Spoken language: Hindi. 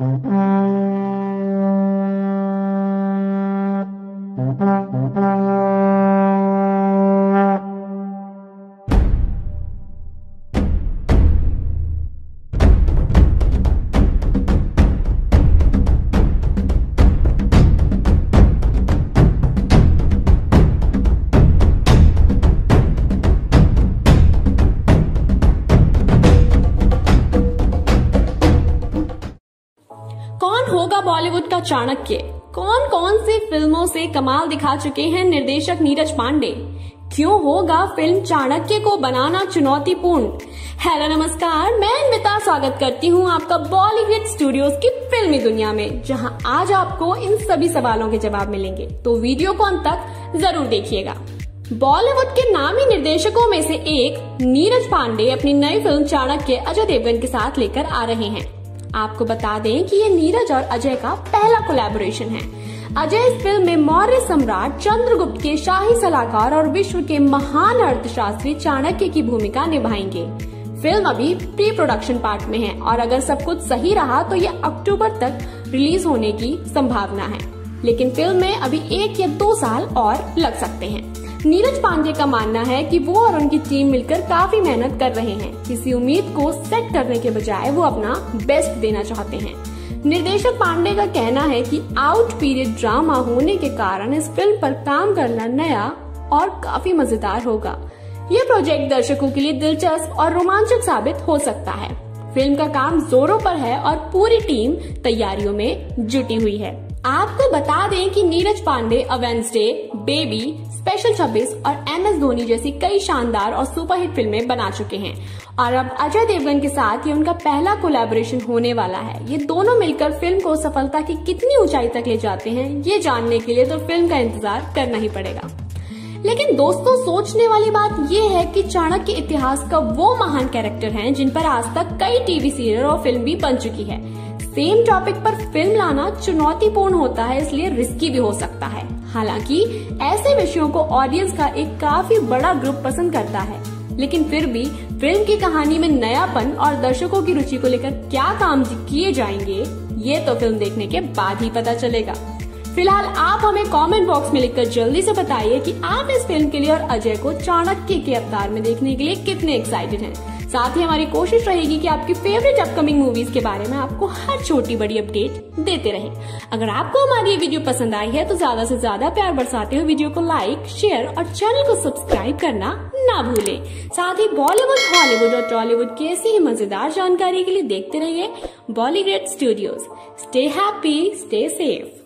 होगा बॉलीवुड का चाणक्य। कौन कौन सी फिल्मों से कमाल दिखा चुके हैं निर्देशक नीरज पांडे। क्यों होगा फिल्म चाणक्य को बनाना चुनौतीपूर्ण। हेलो नमस्कार, मैं अन्विता स्वागत करती हूं आपका बॉलीवुड स्टूडियोज की फिल्मी दुनिया में, जहां आज आपको इन सभी सवालों के जवाब मिलेंगे, तो वीडियो को अंत तक जरूर देखिएगा। बॉलीवुड के नामी निर्देशकों में से एक नीरज पांडे अपनी नई फिल्म चाणक्य अजय देवगन के साथ लेकर आ रहे हैं। आपको बता दें कि ये नीरज और अजय का पहला कोलैबोरेशन है। अजय इस फिल्म में मौर्य सम्राट चंद्रगुप्त के शाही सलाहकार और विश्व के महान अर्थशास्त्री चाणक्य की भूमिका निभाएंगे। फिल्म अभी प्री प्रोडक्शन पार्ट में है और अगर सब कुछ सही रहा तो ये अक्टूबर तक रिलीज होने की संभावना है, लेकिन फिल्म में अभी 1 या 2 साल और लग सकते हैं। नीरज पांडे का मानना है कि वो और उनकी टीम मिलकर काफी मेहनत कर रहे हैं। किसी उम्मीद को सेट करने के बजाय वो अपना बेस्ट देना चाहते हैं। निर्देशक पांडे का कहना है कि आउट पीरियड ड्रामा होने के कारण इस फिल्म पर काम करना नया और काफी मजेदार होगा। ये प्रोजेक्ट दर्शकों के लिए दिलचस्प और रोमांचक साबित हो सकता है। फिल्म का काम जोरों पर है और पूरी टीम तैयारियों में जुटी हुई है। आपको बता दें कि Neeraj Pandey a Wednesday, baby, special 26 और एमएस धोनी जैसी कई शानदार और सुपरहिट फिल्में बना चुके हैं और अब अजय देवगन के साथ ये उनका पहला कोलैबोरेशन होने वाला है। ये दोनों मिलकर फिल्म को सफलता की कितनी ऊंचाई तक ले जाते हैं, ये जानने के लिए तो फिल्म का इंतजार करना ही पड़ेगा। लेकिन दोस्तों, सोचने वाली बात ये है कि चाणक्य इतिहास का वो महान कैरेक्टर है जिन पर आज तक कई टीवी सीरियल और फिल्म भी बन चुकी है। सेम टॉपिक पर फिल्म लाना चुनौतीपूर्ण होता है, इसलिए रिस्की भी हो सकता है। हालांकि ऐसे विषयों को ऑडियंस का एक काफी बड़ा ग्रुप पसंद करता है, लेकिन फिर भी फिल्म की कहानी में नयापन और दर्शकों की रुचि को लेकर क्या काम किए जाएंगे, ये तो फिल्म देखने के बाद ही पता चलेगा। फिलहाल आप हमें कमेंट बॉक्स में लिखकर जल्दी से बताइए कि आप इस फिल्म के लिए और अजय को चाणक्य के अवतार में देखने के लिए कितने एक्साइटेड हैं। साथ ही हमारी कोशिश रहेगी कि आपकी फेवरेट अपकमिंग मूवीज के बारे में आपको हर छोटी बड़ी अपडेट देते रहें। अगर आपको हमारी ये वीडियो पसंद आई है तो ज्यादा से ज्यादा प्यार बरसाते हुए वीडियो को लाइक, शेयर और चैनल को सब्सक्राइब करना ना भूलें। साथ ही बॉलीवुड, हॉलीवुड और टॉलीवुड की ऐसी ही मजेदार जानकारी के लिए देखते रहिए Bollywood studios. Stay happy, stay safe.